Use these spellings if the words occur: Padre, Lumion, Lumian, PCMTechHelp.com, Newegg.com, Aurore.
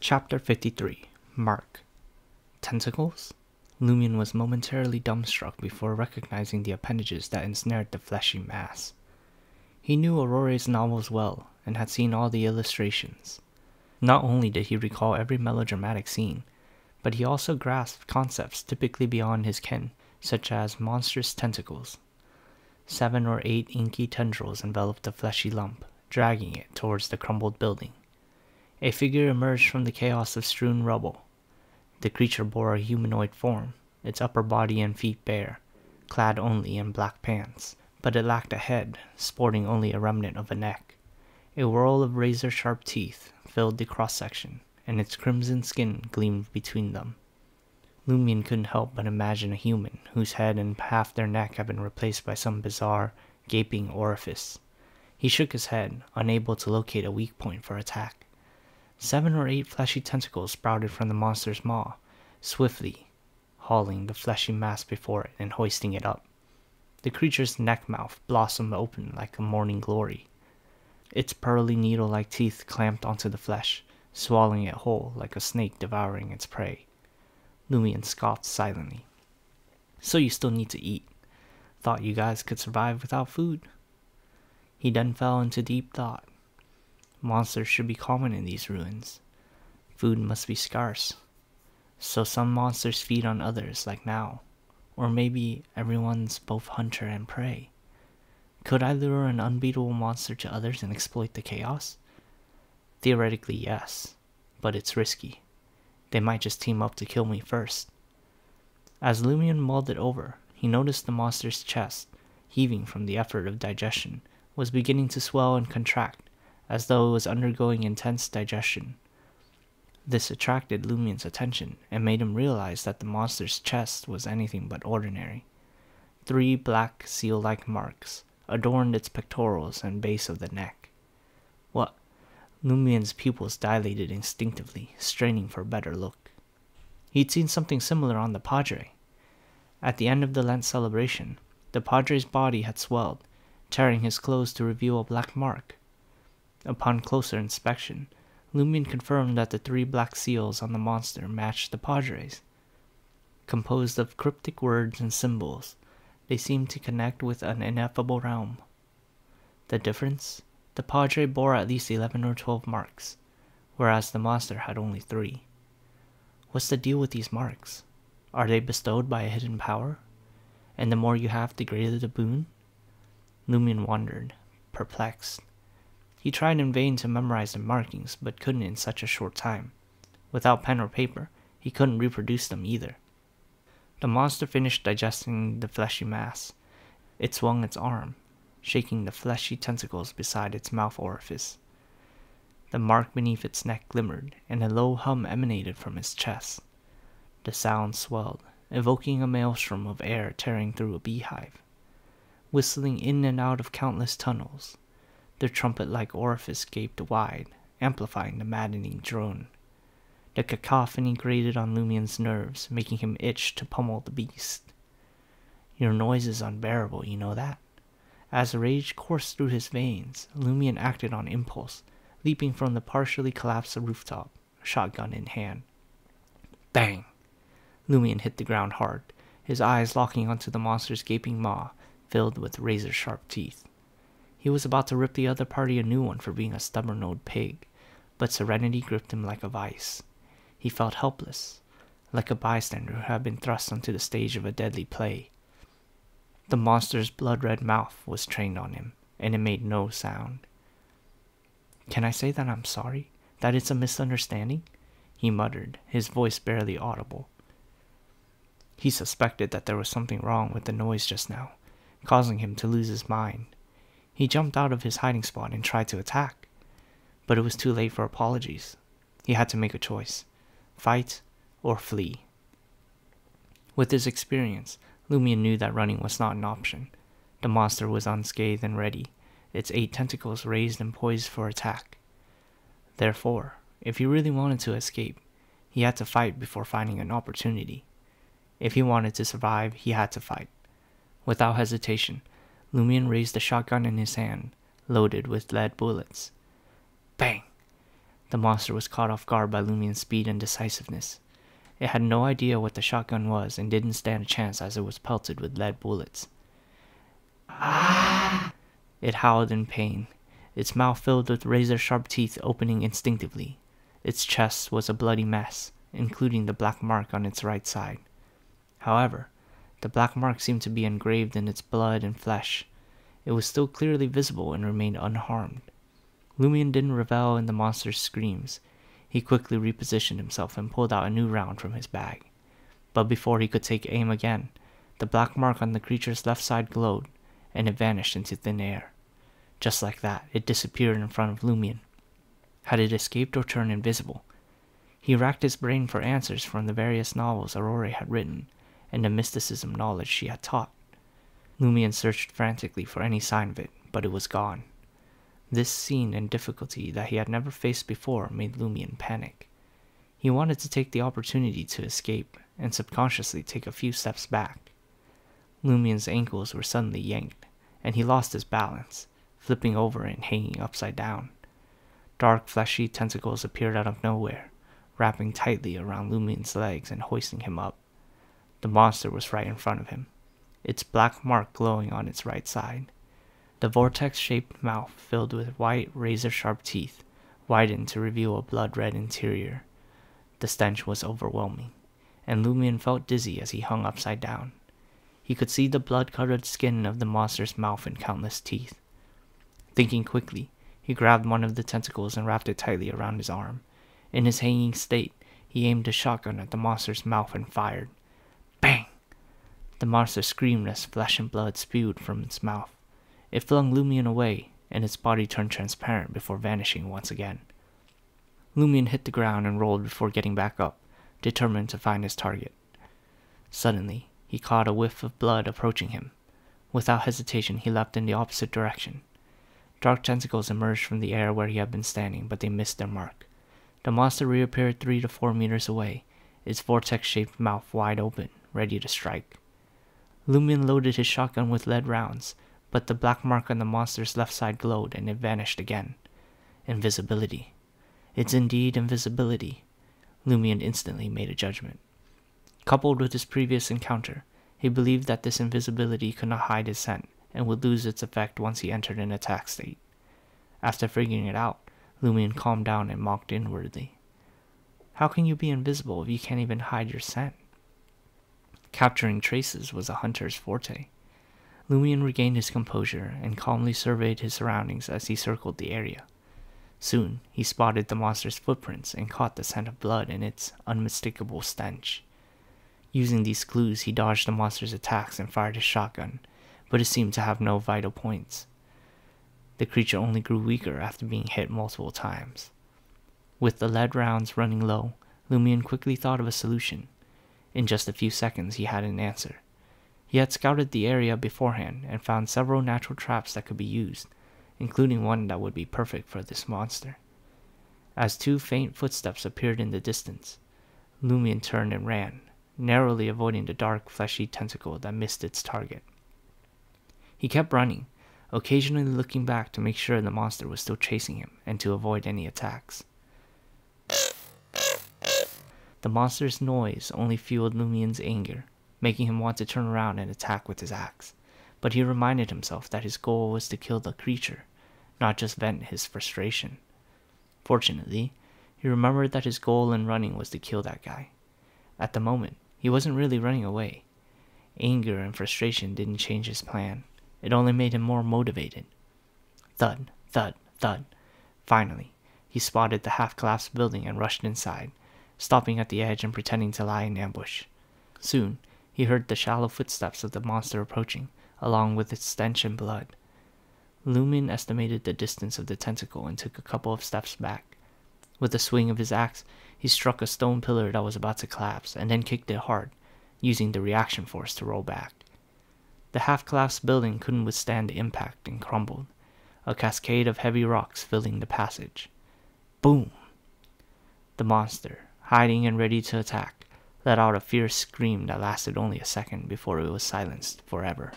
Chapter 53. Mark. Tentacles? Lumion was momentarily dumbstruck before recognizing the appendages that ensnared the fleshy mass. He knew Aurore's novels well, and had seen all the illustrations. Not only did he recall every melodramatic scene, but he also grasped concepts typically beyond his ken, such as monstrous tentacles. 7 or 8 inky tendrils enveloped the fleshy lump, dragging it towards the crumbled building. A figure emerged from the chaos of strewn rubble. The creature bore a humanoid form, its upper body and feet bare, clad only in black pants, but it lacked a head, sporting only a remnant of a neck. A whirl of razor-sharp teeth filled the cross-section, and its crimson skin gleamed between them. Lumion couldn't help but imagine a human whose head and half their neck had been replaced by some bizarre, gaping orifice. He shook his head, unable to locate a weak point for attack. 7 or 8 fleshy tentacles sprouted from the monster's maw, swiftly hauling the fleshy mass before it and hoisting it up. The creature's neck mouth blossomed open like a morning glory. Its pearly needle-like teeth clamped onto the flesh, swallowing it whole like a snake devouring its prey. Lumion scoffed silently. "So you still need to eat. Thought you guys could survive without food?" He then fell into deep thought. Monsters should be common in these ruins. Food must be scarce. So some monsters feed on others, like now. Or maybe everyone's both hunter and prey. Could I lure an unbeatable monster to others and exploit the chaos? Theoretically, yes. But it's risky. They might just team up to kill me first. As Lumion mulled it over, he noticed the monster's chest, heaving from the effort of digestion, was beginning to swell and contract, as though it was undergoing intense digestion. This attracted Lumion's attention and made him realize that the monster's chest was anything but ordinary. 3 black seal-like marks adorned its pectorals and base of the neck. What? Lumion's pupils dilated instinctively, straining for a better look. He'd seen something similar on the Padre. At the end of the Lent celebration, the Padre's body had swelled, tearing his clothes to reveal a black mark. Upon closer inspection, Lumion confirmed that the 3 black seals on the monster matched the Padre's. Composed of cryptic words and symbols, they seemed to connect with an ineffable realm. The difference? The Padre bore at least 11 or 12 marks, whereas the monster had only 3. What's the deal with these marks? Are they bestowed by a hidden power? And the more you have, the greater the boon? Lumion wondered, perplexed. He tried in vain to memorize the markings, but couldn't in such a short time. Without pen or paper, he couldn't reproduce them either. The monster finished digesting the fleshy mass. It swung its arm, shaking the fleshy tentacles beside its mouth orifice. The mark beneath its neck glimmered, and a low hum emanated from its chest. The sound swelled, evoking a maelstrom of air tearing through a beehive, whistling in and out of countless tunnels. The trumpet-like orifice gaped wide, amplifying the maddening drone. The cacophony grated on Lumion's nerves, making him itch to pummel the beast. "Your noise is unbearable, you know that?" As rage coursed through his veins, Lumion acted on impulse, leaping from the partially collapsed rooftop, shotgun in hand. Bang! Lumion hit the ground hard, his eyes locking onto the monster's gaping maw, filled with razor-sharp teeth. He was about to rip the other party a new one for being a stubborn old pig, but serenity gripped him like a vice. He felt helpless, like a bystander who had been thrust onto the stage of a deadly play. The monster's blood-red mouth was trained on him, and it made no sound. "Can I say that I'm sorry? That it's a misunderstanding?" he muttered, his voice barely audible. He suspected that there was something wrong with the noise just now, causing him to lose his mind. He jumped out of his hiding spot and tried to attack, but it was too late for apologies. He had to make a choice: fight or flee. With his experience, Lumion knew that running was not an option. The monster was unscathed and ready, its 8 tentacles raised and poised for attack. Therefore, if he really wanted to escape, he had to fight before finding an opportunity. If he wanted to survive, he had to fight. Without hesitation, Lumion raised the shotgun in his hand, loaded with lead bullets. Bang! The monster was caught off guard by Lumian's speed and decisiveness. It had no idea what the shotgun was and didn't stand a chance as it was pelted with lead bullets. Ah! It howled in pain, its mouth filled with razor-sharp teeth opening instinctively. Its chest was a bloody mess, including the black mark on its right side. However, the black mark seemed to be engraved in its blood and flesh. It was still clearly visible and remained unharmed. Lumian didn't revel in the monster's screams. He quickly repositioned himself and pulled out a new round from his bag. But before he could take aim again, the black mark on the creature's left side glowed, and it vanished into thin air. Just like that, it disappeared in front of Lumian. Had it escaped or turned invisible? He racked his brain for answers from the various novels Aurore had written, and the mysticism knowledge she had taught. Lumian searched frantically for any sign of it, but it was gone. This scene and difficulty that he had never faced before made Lumian panic. He wanted to take the opportunity to escape, and subconsciously take a few steps back. Lumian's ankles were suddenly yanked, and he lost his balance, flipping over and hanging upside down. Dark, fleshy tentacles appeared out of nowhere, wrapping tightly around Lumian's legs and hoisting him up. The monster was right in front of him, its black mark glowing on its right side. The vortex-shaped mouth, filled with white, razor-sharp teeth, widened to reveal a blood-red interior. The stench was overwhelming, and Lumian felt dizzy as he hung upside down. He could see the blood-colored skin of the monster's mouth and countless teeth. Thinking quickly, he grabbed one of the tentacles and wrapped it tightly around his arm. In his hanging state, he aimed a shotgun at the monster's mouth and fired. Bang! The monster screamed as flesh and blood spewed from its mouth. It flung Lumian away, and its body turned transparent before vanishing once again. Lumian hit the ground and rolled before getting back up, determined to find his target. Suddenly, he caught a whiff of blood approaching him. Without hesitation, he leapt in the opposite direction. Dark tentacles emerged from the air where he had been standing, but they missed their mark. The monster reappeared 3 to 4 meters away, its vortex-shaped mouth wide open, ready to strike. Lumian loaded his shotgun with lead rounds, but the black mark on the monster's left side glowed, and it vanished again. Invisibility. It's indeed invisibility. Lumian instantly made a judgment. Coupled with his previous encounter, he believed that this invisibility could not hide his scent, and would lose its effect once he entered an attack state. After figuring it out, Lumian calmed down and mocked inwardly. How can you be invisible if you can't even hide your scent? Capturing traces was a hunter's forte. Lumian regained his composure and calmly surveyed his surroundings as he circled the area. Soon, he spotted the monster's footprints and caught the scent of blood in its unmistakable stench. Using these clues, he dodged the monster's attacks and fired his shotgun, but it seemed to have no vital points. The creature only grew weaker after being hit multiple times. With the lead rounds running low, Lumian quickly thought of a solution. In just a few seconds, he had an answer. He had scouted the area beforehand and found several natural traps that could be used, including one that would be perfect for this monster. As 2 faint footsteps appeared in the distance, Lumian turned and ran, narrowly avoiding the dark, fleshy tentacle that missed its target. He kept running, occasionally looking back to make sure the monster was still chasing him and to avoid any attacks. The monster's noise only fueled Lumian's anger, making him want to turn around and attack with his axe, but he reminded himself that his goal was to kill the creature, not just vent his frustration. Fortunately, he remembered that his goal in running was to kill that guy. At the moment, he wasn't really running away. Anger and frustration didn't change his plan. It only made him more motivated. Thud, thud, thud. Finally, he spotted the half-collapsed building and rushed inside, stopping at the edge and pretending to lie in ambush. Soon, he heard the shallow footsteps of the monster approaching, along with its stench and blood. Lumian estimated the distance of the tentacle and took a couple of steps back. With a swing of his axe, he struck a stone pillar that was about to collapse and then kicked it hard, using the reaction force to roll back. The half-collapsed building couldn't withstand the impact and crumbled, a cascade of heavy rocks filling the passage. Boom! The monster, hiding and ready to attack, let out a fierce scream that lasted only a second before it was silenced forever.